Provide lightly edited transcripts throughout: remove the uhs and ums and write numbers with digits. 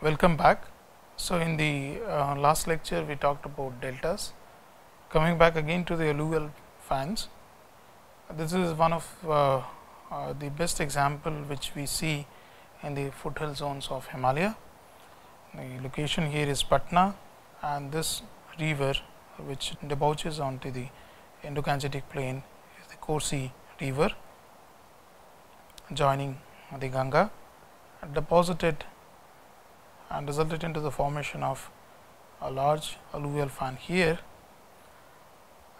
Welcome back. So in the last lecture we talked about deltas. Coming back again to the alluvial fans, this is one of the best example which we see in the foothill zones of Himalaya. The location here is Patna, and this river which debouches onto the Indo-Gangetic Plain is the Kosi river joining the Ganga, deposited and resulted into the formation of a large alluvial fan here.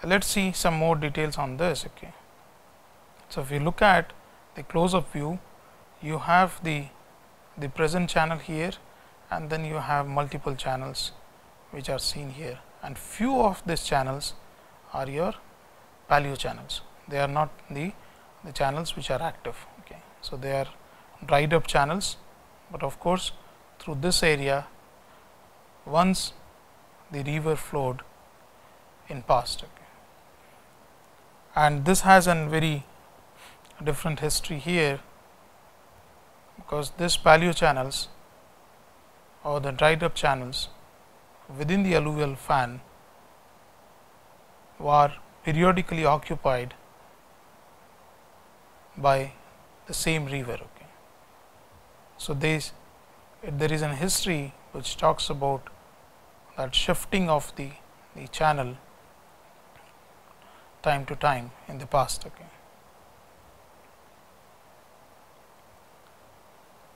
Let us see some more details on this. Okay. So, if you look at the close up view, you have the present channel here, and then you have multiple channels which are seen here, and few of these channels are your paleo channels. They are not the channels which are active. Okay. So, they are dried up channels, but of course, through this area once the river flowed in past. Okay. And this has a very different history here, because this paleo channels or the dried up channels within the alluvial fan were periodically occupied by the same river. Okay. So, there is a history which talks about that shifting of the channel time to time in the past. Okay.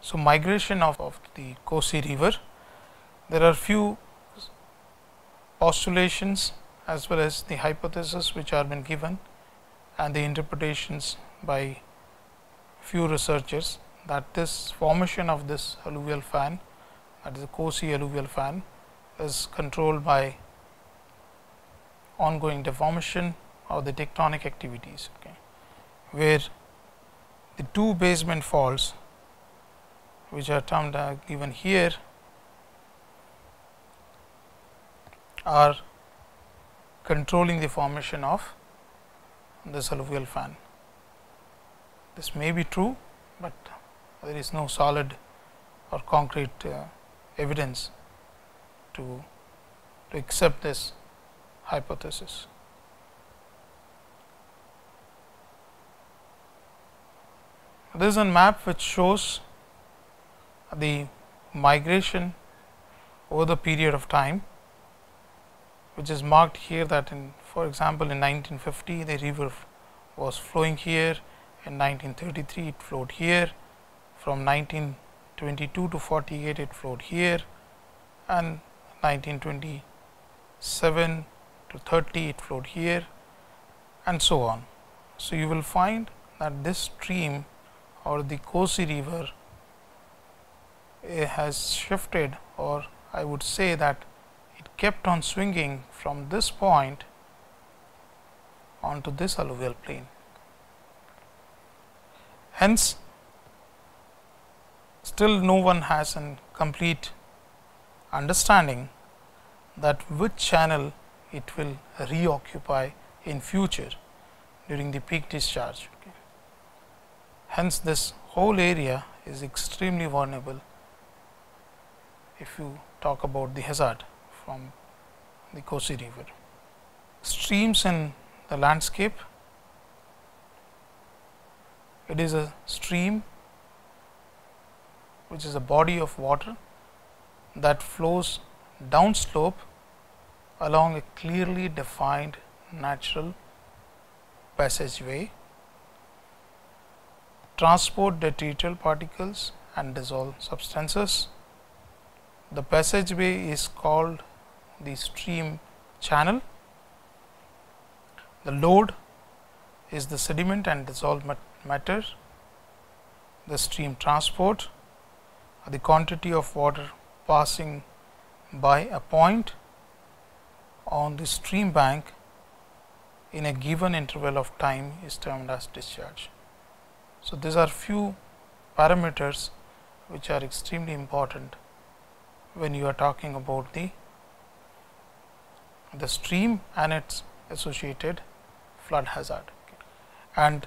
So, migration of the Kosi river, there are few postulations as well as the hypotheses which are been given, and the interpretations by few researchers that this formation of this alluvial fan, that is the Kosi alluvial fan, is controlled by ongoing deformation of the tectonic activities, okay, where the two basement faults which are termed given here are controlling the formation of this alluvial fan. This may be true, but there is no solid or concrete evidence to accept this hypothesis. There is a map which shows the migration over the period of time, which is marked here that for example, in 1950 the river was flowing here, in 1933 it flowed here, from 1922 to 48 it flowed here, and 1927 to 30 it flowed here, and so on. So, you will find that this stream or the Kosi river has shifted, or I would say that it kept on swinging from this point onto this alluvial plain. Hence, still no one has a complete understanding that which channel it will reoccupy in future during the peak discharge. Okay. Hence, this whole area is extremely vulnerable if you talk about the hazard from the Kosi river. Streams in the landscape. It is a stream which is a body of water that flows downslope along a clearly defined natural passageway, transport detrital particles and dissolved substances. The passageway is called the stream channel. The load is the sediment and dissolved matter, the stream transport, the quantity of water passing by a point on the stream bank in a given interval of time is termed as discharge. So, these are few parameters which are extremely important when you are talking about the the stream and its associated flood hazard, and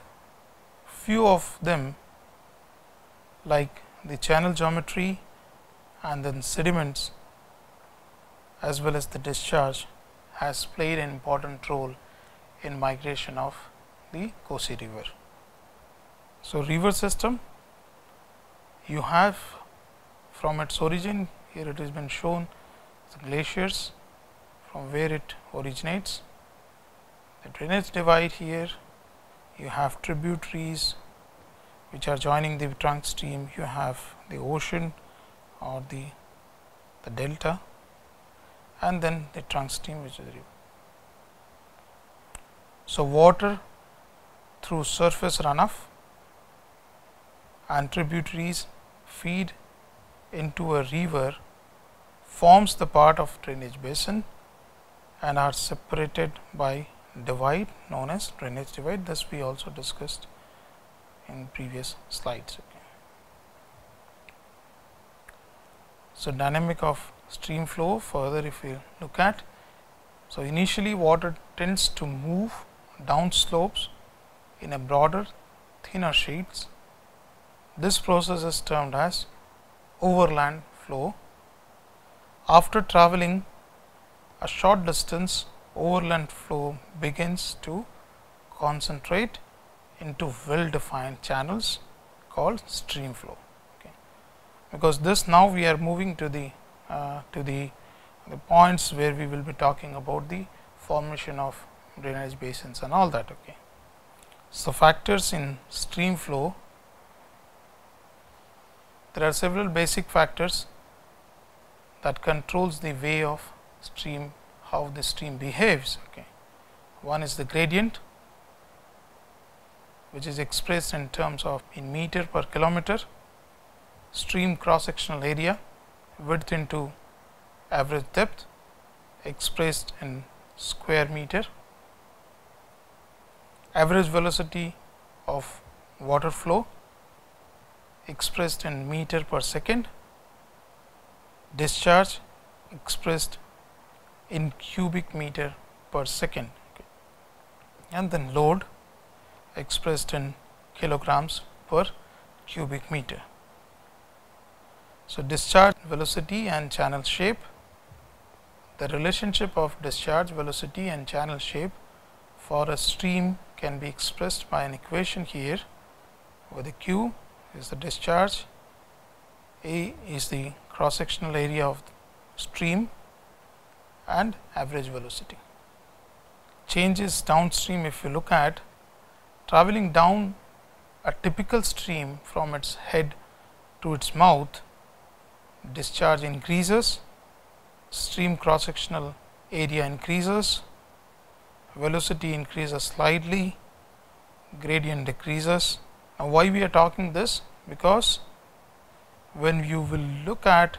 few of them like the channel geometry and then sediments as well as the discharge has played an important role in migration of the Kosi river. So, river system you have from its origin, here it has been shown the glaciers from where it originates, the drainage divide here, you have tributaries which are joining the trunk stream, you have the ocean or the delta, and then the trunk stream which is the river. So, water through surface runoff and tributaries feed into a river, forms the part of drainage basin and are separated by divide known as drainage divide. This we also discussed in previous slides. So, dynamic of stream flow further if we look at. So, initially water tends to move down slopes in a broader thinner sheets. This process is termed as overland flow. After traveling a short distance, overland flow begins to concentrate into well defined channels called stream flow, because this now we are moving to the points where we will be talking about the formation of drainage basins and all that. So, factors in stream flow, there are several basic factors that controls the way of stream, how the stream behaves. One is the gradient, which is expressed in terms of in meter per kilometer, stream cross sectional area, width into average depth expressed in square meter, average velocity of water flow expressed in meter per second, discharge expressed in cubic meter per second, and then load expressed in kilograms per cubic meter. So, discharge velocity and channel shape, the relationship of discharge velocity and channel shape for a stream can be expressed by an equation here, where the Q is the discharge, A is the cross sectional area of stream, and average velocity. Changes downstream, if you look at, traveling down a typical stream from its head to its mouth, discharge increases, stream cross sectional area increases, velocity increases slightly, gradient decreases. Now, why we are talking this? Because when you will look at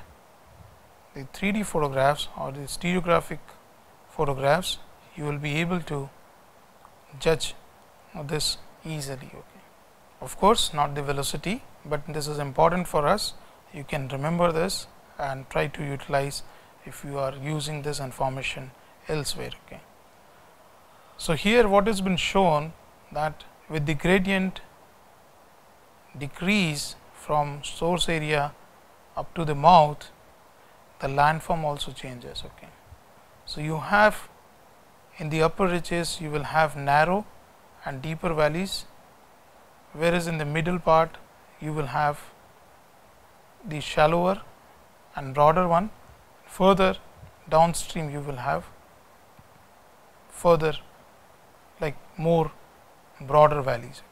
the 3D photographs or the stereographic photographs, you will be able to judge this easily. Of course, not the velocity, but this is important for us. You can remember this and try to utilize if you are using this information elsewhere. So, here what has been shown that with the gradient decrease from source area up to the mouth, the landform also changes. So, you have in the upper ridges you will have narrow and deeper valleys, whereas in the middle part you will have the shallower and broader one. Further downstream you will have further like more broader valleys.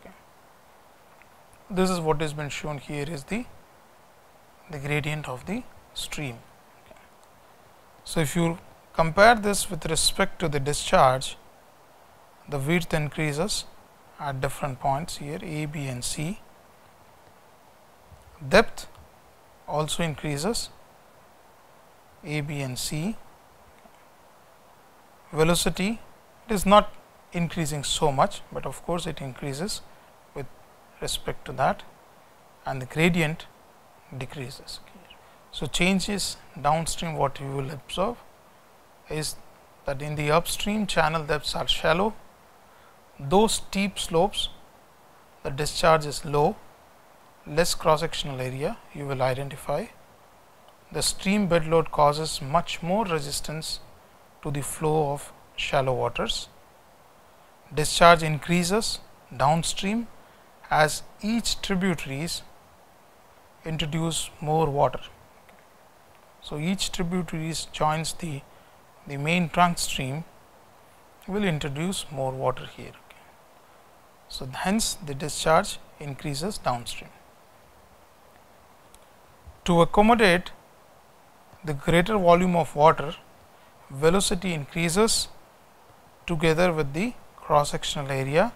This is what has been shown here is the gradient of the stream. So, if you compare this with respect to the discharge, the width increases at different points here A, B and C. Depth also increases A, B and C. Velocity, it is not increasing so much, but of course, it increases with respect to that, and the gradient decreases. So, changes downstream what you will observe is that in the upstream channel depths are shallow, though steep slopes, the discharge is low, less cross sectional area you will identify. The stream bed load causes much more resistance to the flow of shallow waters. Discharge increases downstream as each tributaries introduce more water. So, each tributaries joins the main trunk stream will introduce more water here. Okay. So, hence the discharge increases downstream. To accommodate the greater volume of water, velocity increases together with the cross sectional area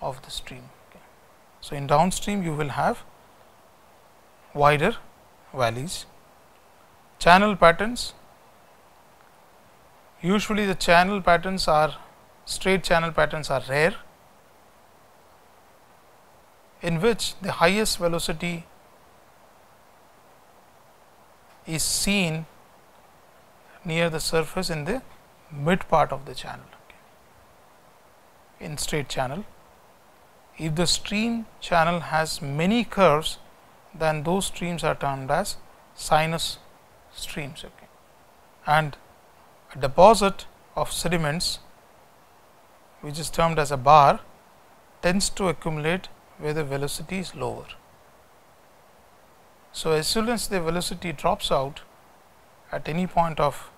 of the stream. Okay. So, in downstream you will have wider valleys. Channel patterns, usually the channel patterns are straight channel patterns are rare, in which the highest velocity is seen near the surface in the mid part of the channel, okay. In straight channel. If the stream channel has many curves, then those streams are termed as sinus streams, okay. And a deposit of sediments, which is termed as a bar, tends to accumulate where the velocity is lower. So, as soon as the velocity drops out at any point of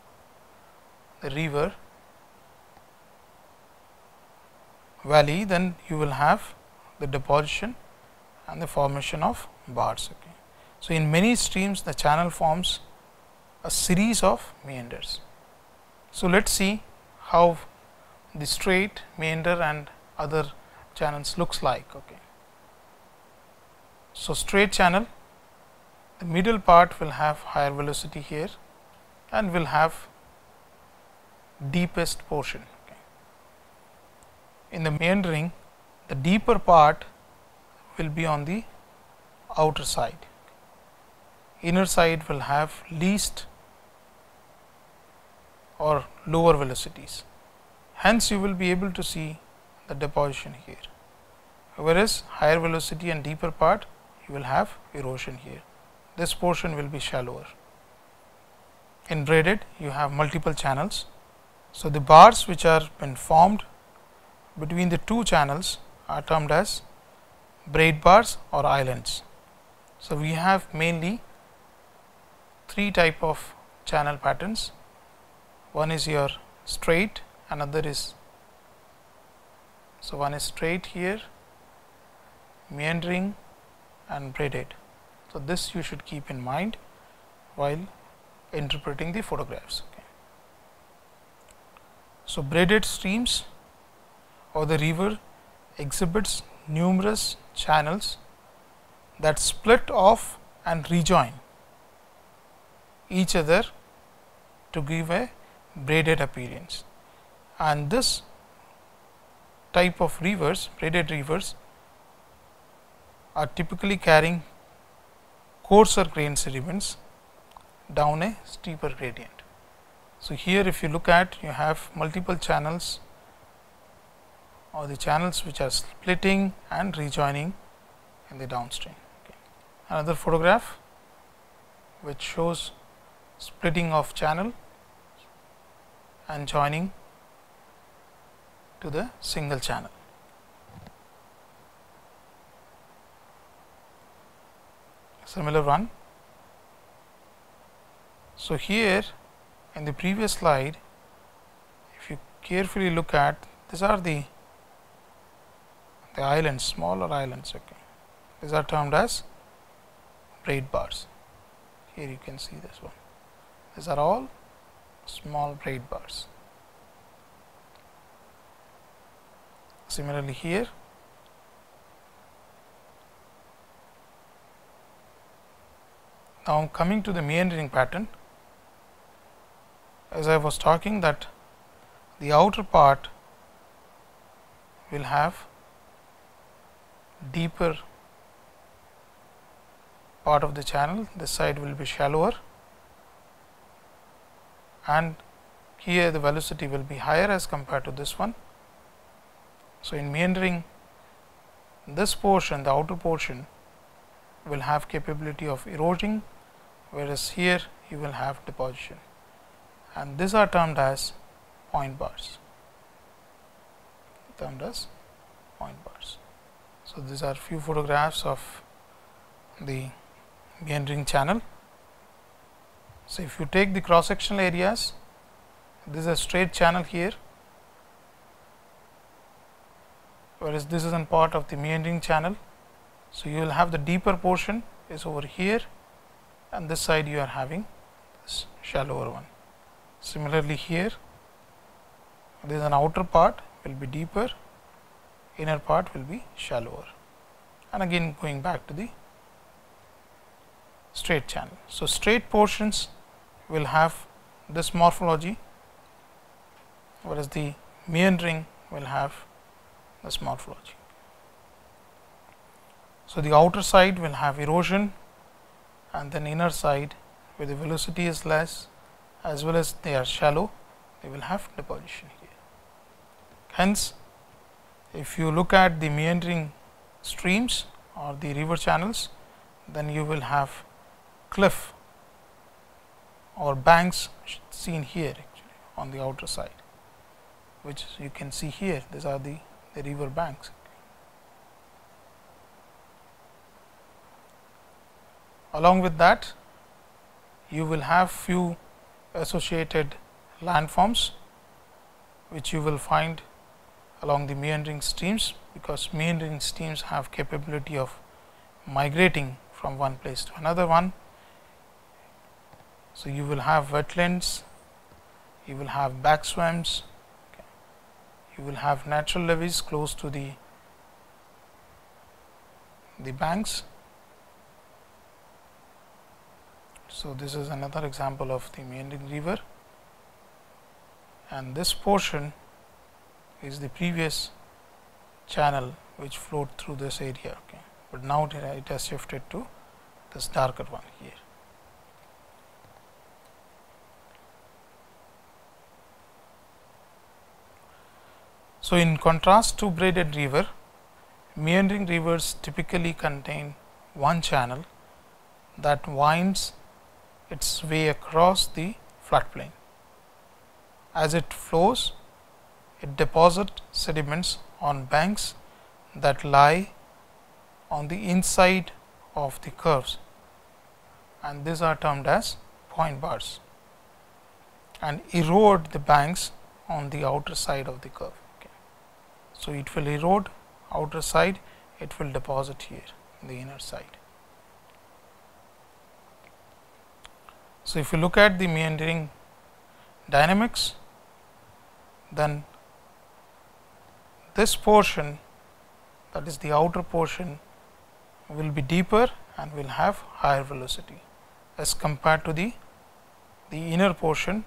the river valley, then you will have the deposition and the formation of bars. Okay. So, in many streams the channel forms a series of meanders. So, let us see how the straight meander and other channels looks like. Okay. So, straight channel, the middle part will have higher velocity here and will have deepest portion. Okay. In the meandering, the deeper part will be on the outer side, inner side will have least or lower velocities. Hence, you will be able to see the deposition here, whereas higher velocity and deeper part you will have erosion here. This portion will be shallower. In braided, you have multiple channels. So, the bars which are been formed between the two channels are termed as braid bars or islands. So, we have mainly three type of channel patterns. One is your straight, another is, so one is straight here, meandering and braided. So, this you should keep in mind while interpreting the photographs. Okay. So, braided streams or the river exhibits numerous channels that split off and rejoin each other to give a braided appearance, and this type of rivers, braided rivers, are typically carrying coarser grain sediments down a steeper gradient. So, here if you look at, you have multiple channels or the channels which are splitting and rejoining in the downstream. Okay. Another photograph which shows splitting of channel and joining to the single channel. Similar one. So, here in the previous slide, if you carefully look at, these are the islands, smaller islands. Okay. These are termed as braid bars. Here you can see this one. These are all small braid bars. Similarly, here now coming to the meandering pattern, as I was talking that the outer part will have deeper part of the channel, this side will be shallower, and here the velocity will be higher as compared to this one. So, in meandering, this portion, the outer portion, will have capability of erosion, whereas here you will have deposition, and these are termed as point bars. So, these are few photographs of the meandering channel. So, if you take the cross sectional areas, this is a straight channel here, whereas this is a part of the meandering channel. So, you will have the deeper portion is over here, and this side you are having this shallower one. Similarly, here there is an outer part will be deeper, inner part will be shallower, and again going back to the straight channel. So, straight portions will have this morphology, whereas the meandering will have this morphology. So, the outer side will have erosion, and then inner side where the velocity is less as well as they are shallow, they will have deposition here. Hence, if you look at the meandering streams or the river channels, then you will have cliff or banks seen here actually on the outer side, which you can see here. These are the river banks. Along with that, you will have few associated landforms, which you will find along the meandering streams, because meandering streams have capability of migrating from one place to another one. So, you will have wetlands, you will have backswamps, you will have natural levees close to the banks. So, this is another example of the meandering river, and this portion is the previous channel which flowed through this area, okay. But now it has shifted to this darker one here. So, in contrast to braided river, meandering rivers typically contain one channel that winds its way across the floodplain. As it flows, it deposits sediments on banks that lie on the inside of the curves, and these are termed as point bars, and erode the banks on the outer side of the curve. Okay. So, it will erode outer side, it will deposit here the inner side. So, if you look at the meandering dynamics, then this portion, that is the outer portion, will be deeper and will have higher velocity as compared to the inner portion,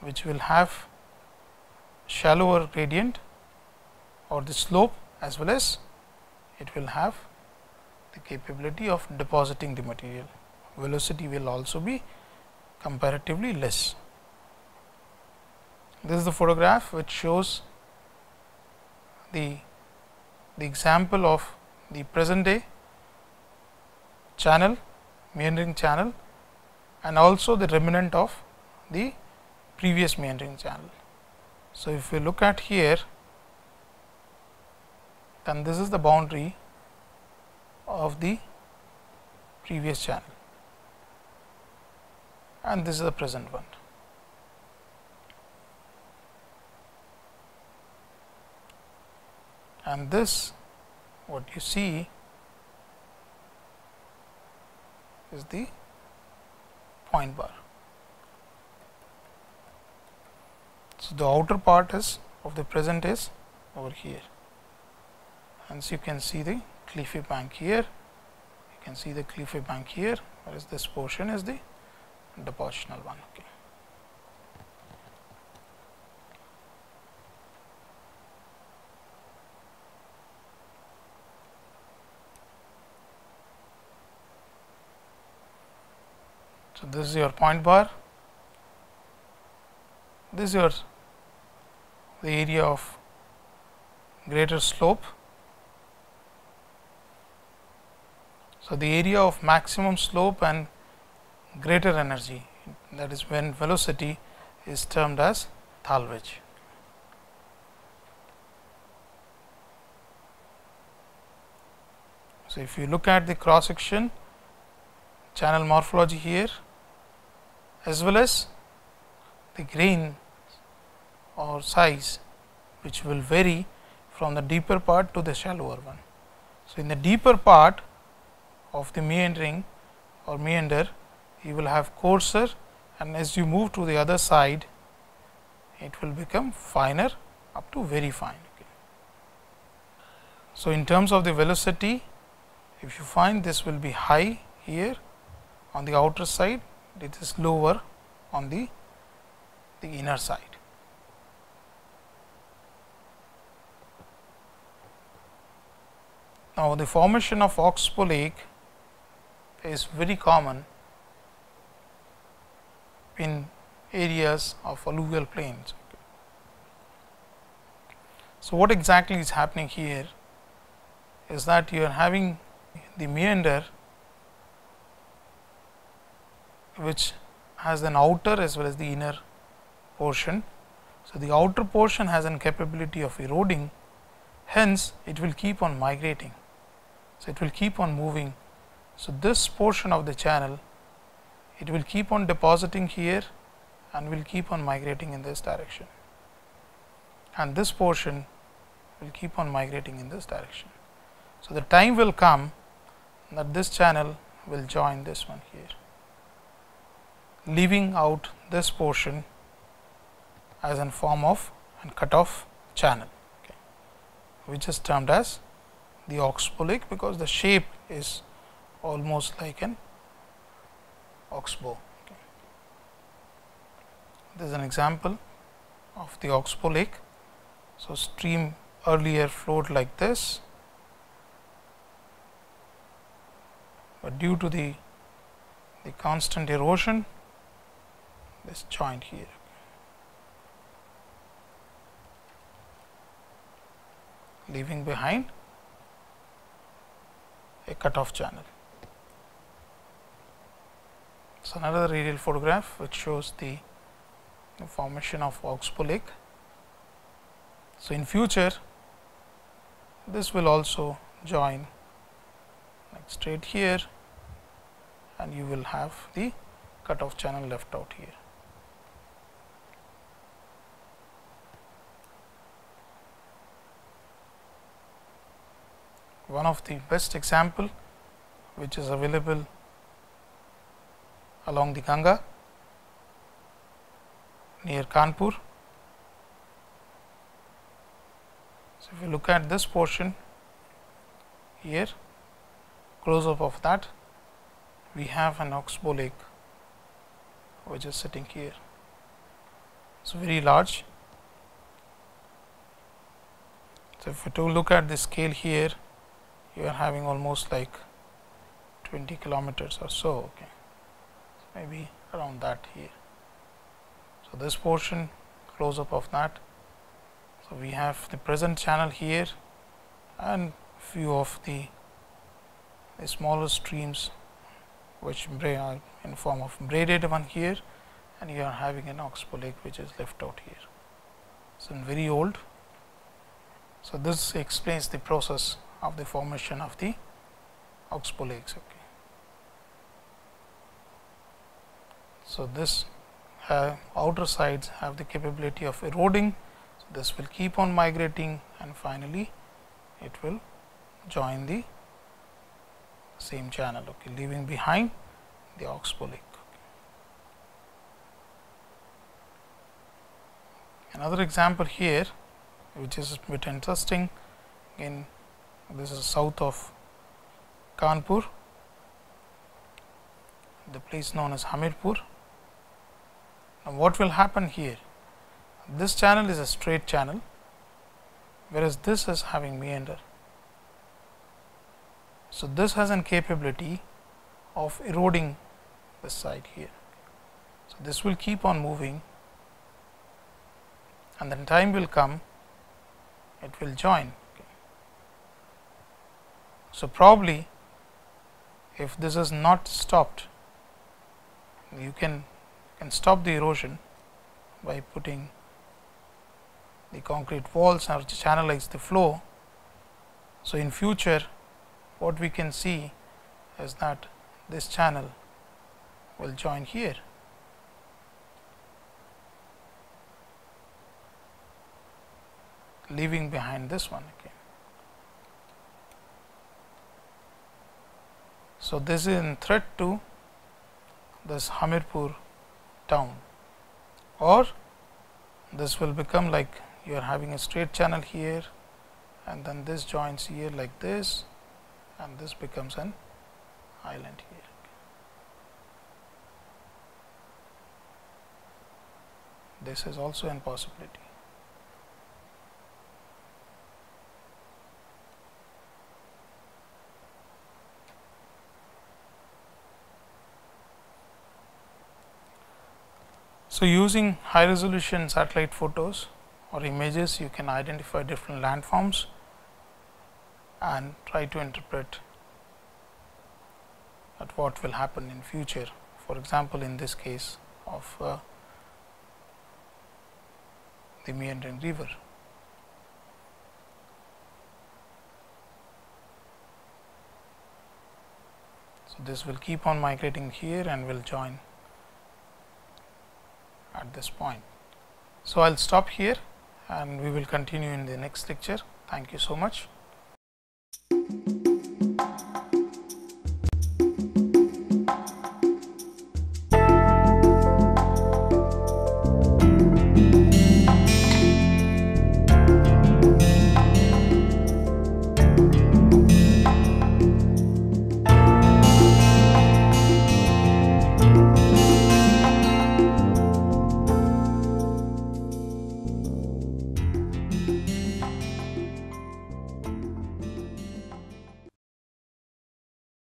which will have shallower gradient or the slope, as well as it will have the capability of depositing the material. Velocity will also be comparatively less. This is the photograph which shows the example of the present day channel, meandering channel, and also the remnant of the previous meandering channel. So, if we look at here, then this is the boundary of the previous channel, and this is the present one. And this, what you see, is the point bar. So, the outer part is of the present is over here. Hence, you can see the cliffy bank here, you can see the cliffy bank here, whereas this portion is the depositional one. Okay. So, this is your point bar. This is the area of greater slope. So, the area of maximum slope and greater energy, that is when velocity is termed as thal wedge. So, if you look at the cross section, channel morphology here as well as the grain or size, which will vary from the deeper part to the shallower one. So, in the deeper part of the meandering or meander, you will have coarser, and as you move to the other side, it will become finer up to very fine. Okay. So, in terms of the velocity, if you find this will be high here on the outer side, it is lower on the inner side. Now, the formation of oxbow lake is very common in areas of alluvial plains. So, what exactly is happening here is that you are having the meander, which has an outer as well as the inner portion. So, the outer portion has an capability of eroding, hence it will keep on migrating. So, it will keep on moving. So, this portion of the channel, it will keep on depositing here and will keep on migrating in this direction, and this portion will keep on migrating in this direction. So, the time will come that this channel will join this one here, leaving out this portion as in form of and cut off channel, okay, which is termed as the oxbow lake, because the shape is almost like an oxbow. Okay. This is an example of the oxbow lake. So, stream earlier flowed like this, but due to the constant erosion, this joint here. Leaving behind a cut-off channel. It's another aerial photograph which shows the formation of oxbow lake. So, in future, this will also join like straight here, and you will have the cut-off channel left out here. One of the best example which is available along the Ganga near Kanpur. So, if you look at this portion here, close up of that, we have an oxbow lake which is sitting here. It's very large. So, if you look at the scale here, you are having almost like 20 kilometers or so, okay. So, maybe around that here. So, this portion, close up of that. So, we have the present channel here and few of the smaller streams which are in form of braided one here, and you are having an oxbow lake which is left out here. So, very old. So, this explains the process of the formation of the oxbow lakes. Okay. So, this outer sides have the capability of eroding. So, this will keep on migrating, and finally, it will join the same channel, okay, leaving behind the oxbow lake. Okay. Another example here, which is a bit interesting, in this is south of Kanpur, the place known as Hamirpur. Now, what will happen here? This channel is a straight channel, whereas this is having meander. So, this has a capability of eroding this side here. So, this will keep on moving and then time will come, it will join. So, probably if this is not stopped, you can stop the erosion by putting the concrete walls or channelize the flow. So, in future what we can see is that this channel will join here. Leaving behind this one again. So, this is in threat to this Hamirpur town, or this will become like you are having a straight channel here, and then this joins here like this, and this becomes an island here. This is also an possibility. So, using high resolution satellite photos or images, you can identify different landforms and try to interpret at what will happen in future. For example, in this case of the meandering river. So, this will keep on migrating here and will join at this point. So, I will stop here and we will continue in the next lecture. Thank you so much.